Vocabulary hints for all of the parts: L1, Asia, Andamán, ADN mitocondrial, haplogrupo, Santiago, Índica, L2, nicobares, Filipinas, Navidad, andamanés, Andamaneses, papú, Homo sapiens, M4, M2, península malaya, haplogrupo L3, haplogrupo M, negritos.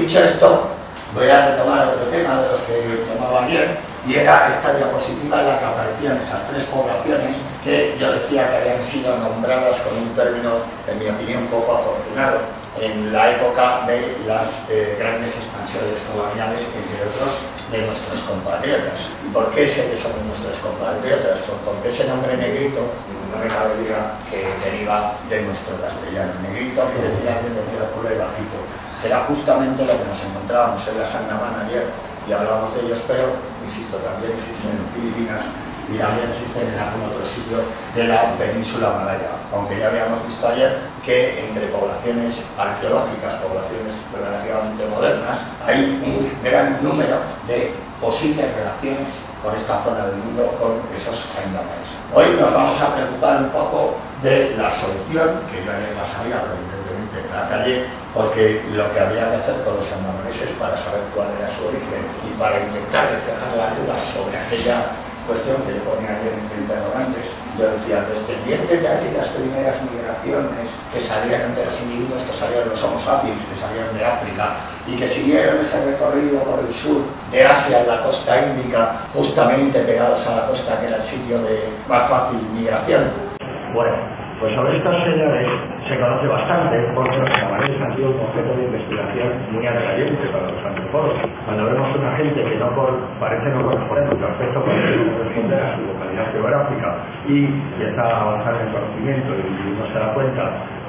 dicho esto, voy a retomar otro tema de los que tomaba ayer, y era esta diapositiva en la que aparecían esas tres poblaciones que yo decía que habían sido nombradas con un término, en mi opinión, poco afortunado, en la época de las grandes expansiones coloniales, entre otros, de nuestros compatriotas. ¿Y por qué sé que son nuestros compatriotas? Pues porque ese nombre negrito, no me cabe duda que deriva de nuestro castellano. Negrito quiere decir alguien de pelo oscuro y bajito. Era justamente lo que nos encontrábamos en las Andamán ayer, y hablábamos de ellos, pero, insisto, también existen en Filipinas y también existen en algún otro sitio de la península malaya, aunque ya habíamos visto ayer que entre poblaciones arqueológicas, poblaciones relativamente modernas, hay un gran número de posibles relaciones con esta zona del mundo, con esos andamanes. Hoy nos vamos a preocupar un poco de la solución, que yo ayer la sabía, pero evidentemente en la calle, porque lo que había que hacer con los andamaneses para saber cuál era su origen y para intentar despejar las dudas sobre aquella cuestión que yo ponía ayer entre interrogantes. Yo decía, descendientes de aquellas primeras migraciones que salían entre los individuos, que salían los Homo sapiens, que salían de África y que siguieron ese recorrido por el sur de Asia, en la costa índica, justamente pegados a la costa, que era el sitio de más fácil migración. Bueno, pues sobre estas señales se conoce bastante, porque los andamanes han sido un objeto de investigación muy atrayente para los antropólogos. Cuando vemos una gente que no parece no corresponde a su aspecto, corresponde a su localidad geográfica y está avanzando en conocimiento y uno se da cuenta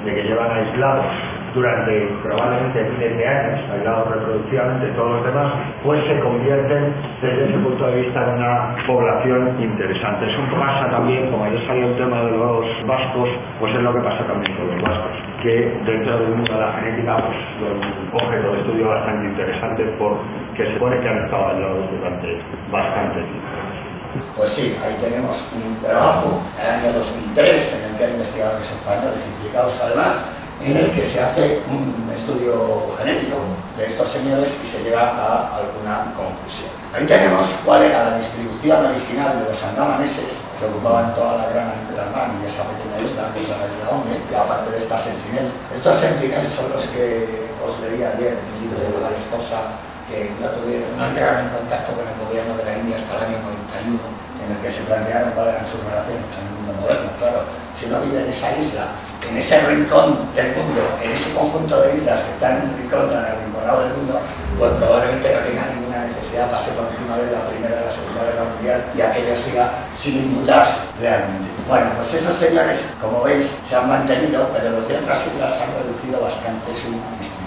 de que llevan aislados durante probablemente miles de años, aislados reproductivamente todos los demás, pues se convierten desde ese punto de vista en una población interesante. Eso pasa también, como ya salió el tema de los vascos, pues es lo que pasa también con los vascos, que dentro del mundo de la genética pues un objeto de estudio bastante interesante, porque se supone que han estado aislados durante bastante tiempo. Pues sí, ahí tenemos un trabajo en el año 2003 en el que hay investigadores españoles implicados además, en el que se hace un estudio genético de estos señores y se llega a alguna conclusión. Ahí tenemos cuál era la distribución original de los andamaneses, que ocupaban toda la gran Andamán y esa pequeña isla que es la isla Hombre, y aparte de esta sentinel. Estos sentinels son los que os leía ayer en el libro de la esposa, que no entraron en contacto con el gobierno de la India hasta el año 91, en el que se plantearon cuáles eran sus relaciones en el mundo moderno. Claro, si uno vive en esa isla, en ese rincón del mundo, en ese conjunto de islas que están en un rincón tan arrinconado del mundo, pues probablemente no tenga ninguna necesidad, pase por encima de la Primera y la Segunda Guerra Mundial y aquello siga sin inmutarse realmente. Bueno, pues esos señores, como veis, se han mantenido, pero los de otras islas han reducido bastante su distribución.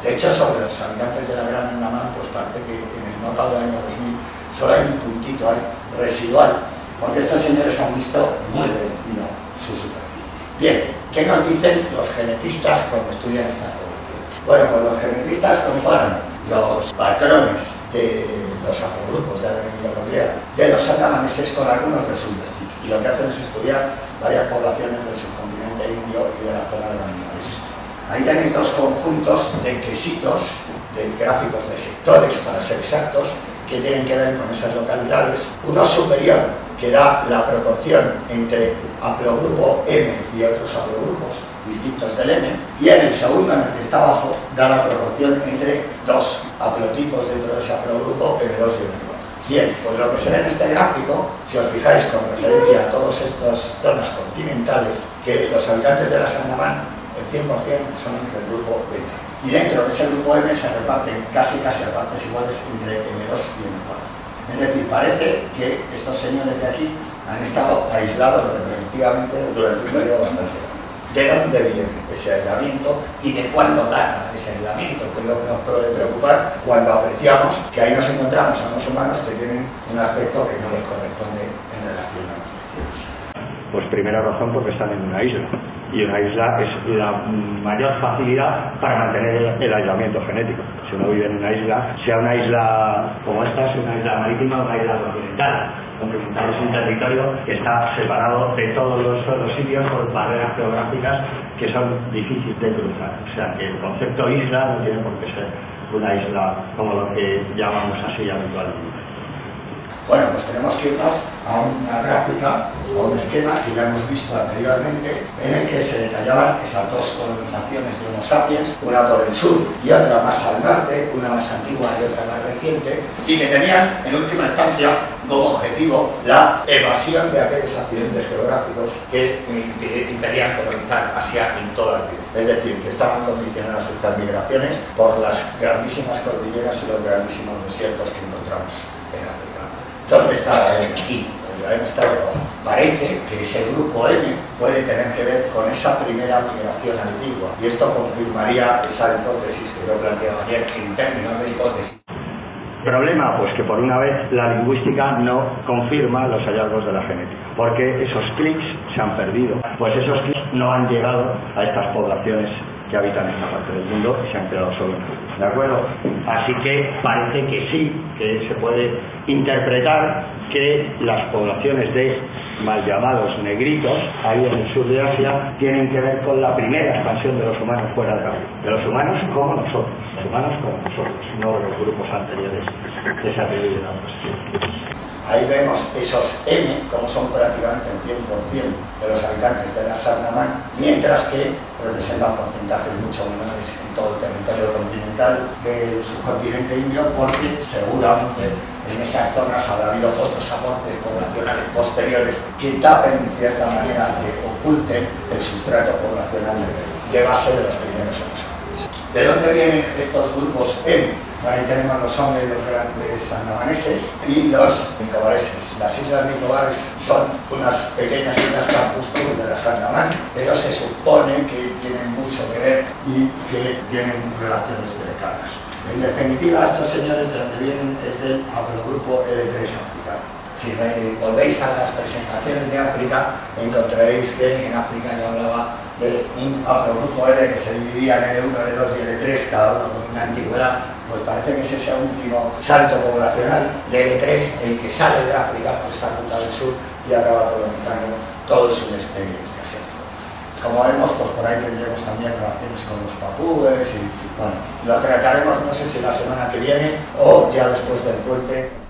De hecho, sobre los habitantes de la Gran Andamán, pues parece que en el mapa del año 2000 solo hay un puntito ahí, residual, porque estos señores han visto muy reducido su superficie. Bien, ¿qué nos dicen los genetistas cuando estudian estas poblaciones? Bueno, pues los genetistas comparan los patrones de los haplogrupos de ADN mitocondrial de los andamaneses con algunos de sus vecinos, y lo que hacen es estudiar varias poblaciones del subcontinente indio y de la zona de Bangladesh. Ahí tenéis dos conjuntos de quesitos, de gráficos de sectores para ser exactos, que tienen que ver con esas localidades. Uno superior, que da la proporción entre haplogrupo M y otros haplogrupos distintos del M, y en el segundo, en el que está abajo, da la proporción entre dos haplotipos dentro de ese haplogrupo, M2 y M4. Bien, pues lo que se ve en este gráfico, si os fijáis con referencia a todas estas zonas continentales, que los habitantes de las Andamán, el 100% son del grupo M. Y dentro de ese grupo M se reparten casi a partes iguales entre M2 y M4. Es decir, parece que estos señores de aquí han estado aislados reproductivamente durante un periodo bastante largo. ¿De dónde viene ese aislamiento y de cuándo data ese aislamiento? Que es lo que nos puede preocupar cuando apreciamos que ahí nos encontramos a unos humanos que tienen un aspecto que no les corresponde en relación a los vecinos. Pues primera razón, porque están en una isla. Y una isla es la mayor facilidad para mantener el aislamiento genético. Si uno vive en una isla, sea una isla como esta, sea una isla marítima o una isla continental. Continental es un territorio que está separado de todos los otros sitios por barreras geográficas que son difíciles de cruzar. O sea que el concepto isla no tiene por qué ser una isla como lo que llamamos así habitualmente. Bueno, pues tenemos que irnos a una gráfica, a un esquema que ya hemos visto anteriormente, en el que se detallaban esas dos colonizaciones de Homo sapiens, una por el sur y otra más al norte, una más antigua y otra más reciente, y que tenían, en última instancia, como objetivo la evasión de aquellos accidentes geográficos que impedían colonizar Asia en toda la vida. Es decir, que estaban condicionadas estas migraciones por las grandísimas cordilleras y los grandísimos desiertos que encontramos en África. ¿Dónde está la M? Aquí. La M está debajo. Parece que ese grupo M puede tener que ver con esa primera migración antigua, y esto confirmaría esa hipótesis que yo planteaba ayer en términos de hipótesis. Problema, pues que por una vez la lingüística no confirma los hallazgos de la genética, porque esos clics se han perdido, pues esos clics no han llegado a estas poblaciones que habitan esta parte del mundo y se han creado solo en ellos, ¿de acuerdo? Así que parece que sí, que se puede interpretar que las poblaciones de mal llamados negritos, ahí en el sur de Asia, tienen que ver con la primera expansión de los humanos fuera de la vida. De los humanos como nosotros, no de los grupos anteriores que se atribuyen a nosotros. Ahí vemos esos M, como son prácticamente el 100% de los habitantes de las Andamán, mientras que representan porcentajes mucho menores en todo el territorio continental del subcontinente indio, porque seguramente en esas zonas habrá habido otros aportes poblacionales posteriores que tapen, en cierta manera, que oculten el sustrato poblacional de base de los primeros hombres. ¿De dónde vienen estos grupos M? Ahí tenemos los hombres, los grandes andamaneses y los nicobareses. Las islas nicobares son unas pequeñas islas crepúsculas de las Andamán, pero se supone que tienen mucho que ver y que tienen relaciones cercanas. En definitiva, estos señores de donde vienen es del haplogrupo L3 africano. Si volvéis a las presentaciones de África, encontraréis que en África ya hablaba de un haplogrupo L que se dividía en L1, L2 y L3, cada uno con una antigüedad. Pues parece que es ese último salto poblacional de L3 el que sale de África, pues salta del sur y acaba colonizando todo el sudeste asiático. Como vemos, pues por ahí tendremos también relaciones con los papúes y, bueno, lo trataremos, no sé si la semana que viene o ya después del puente.